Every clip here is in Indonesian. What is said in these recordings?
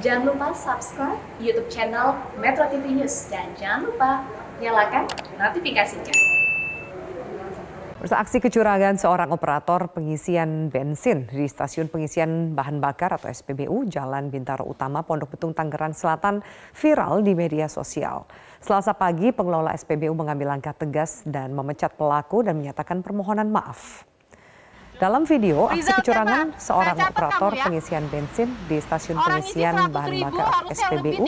Jangan lupa subscribe YouTube channel Metro TV News dan jangan lupa nyalakan notifikasinya. Berita aksi kecurangan seorang operator pengisian bensin di Stasiun Pengisian Bahan Bakar atau SPBU Jalan Bintaro Utama Pondok Betung Tangerang Selatan viral di media sosial. Selasa pagi pengelola SPBU mengambil langkah tegas dan memecat pelaku dan menyatakan permohonan maaf. Dalam video, aksi kecurangan seorang operator pengisian bensin di Stasiun Pengisian Bahan Bakar SPBU,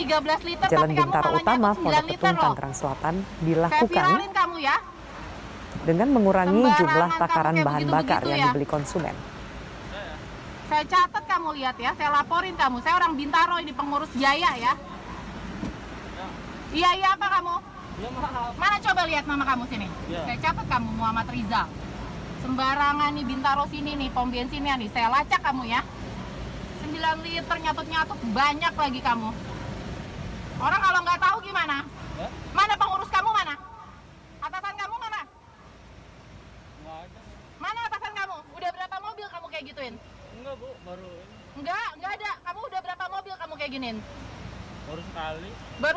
Jalan Bintaro Utama, Pondok Betung, Tangerang Selatan, dilakukan dengan mengurangi jumlah takaran bahan bakar yang dibeli konsumen. Saya catat kamu lihat ya, saya laporin kamu. Saya orang Bintaro ini pengurus Jaya ya. Iya apa kamu? Mana coba lihat nama kamu sini. Saya catat kamu Muhammad Rizal. Sembarangan nih Bintaro sini nih, pom bensinnya nih, saya lacak kamu ya. 9 liter nyatut-nyatut, banyak lagi kamu. Orang kalau nggak tahu gimana? Ya? Mana pengurus kamu mana? Atasan kamu mana? Nggak ada. Mana atasan kamu? Udah berapa mobil kamu kayak gituin? Enggak bu, baru ini. Enggak ada. Kamu udah berapa mobil kamu kayak giniin? Baru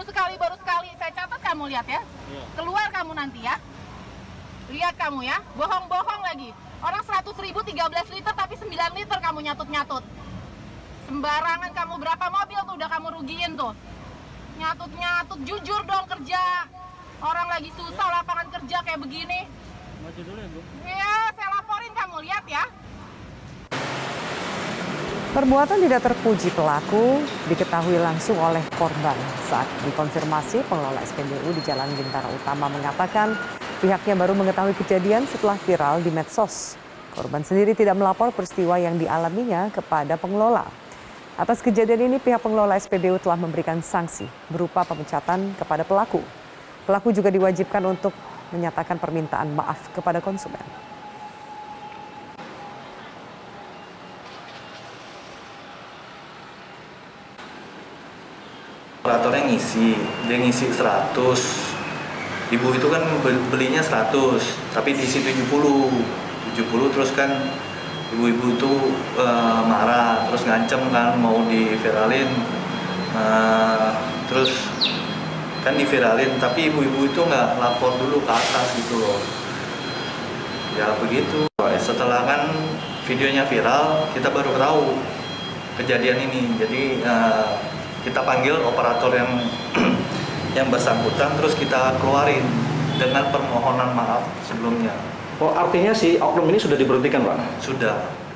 sekali. Baru sekali. Saya catat kamu lihat ya. Iya. Keluar kamu nanti ya. Lihat kamu ya, bohong-bohong lagi. Orang 100.000 13 liter tapi 9 liter kamu nyatut-nyatut. Sembarangan kamu, berapa mobil tuh udah kamu rugiin tuh. Nyatut-nyatut, jujur dong kerja. Orang lagi susah lapangan kerja kayak begini. Maju dulu ya, Bu. Iya, saya laporin kamu, lihat ya. Perbuatan tidak terpuji pelaku diketahui langsung oleh korban. Saat dikonfirmasi, pengelola SPBU di Jalan Bintaro Utama mengatakan pihaknya baru mengetahui kejadian setelah viral di medsos. Korban sendiri tidak melapor peristiwa yang dialaminya kepada pengelola. Atas kejadian ini pihak pengelola SPBU telah memberikan sanksi berupa pemecatan kepada pelaku. Pelaku juga diwajibkan untuk menyatakan permintaan maaf kepada konsumen. Operatornya ngisi, dia ngisi 100. Ibu itu kan belinya 100, tapi diisi 70 terus kan ibu-ibu itu marah, terus ngancem kan mau diviralin, terus kan diviralin, tapi ibu-ibu itu nggak lapor dulu ke atas gitu loh. Ya begitu. Setelah kan videonya viral, kita baru tahu kejadian ini. Jadi kita panggil operator yang bersangkutan terus kita keluarin dengan permohonan maaf sebelumnya. Oh, artinya si oknum ini sudah diberhentikan, Pak? Sudah.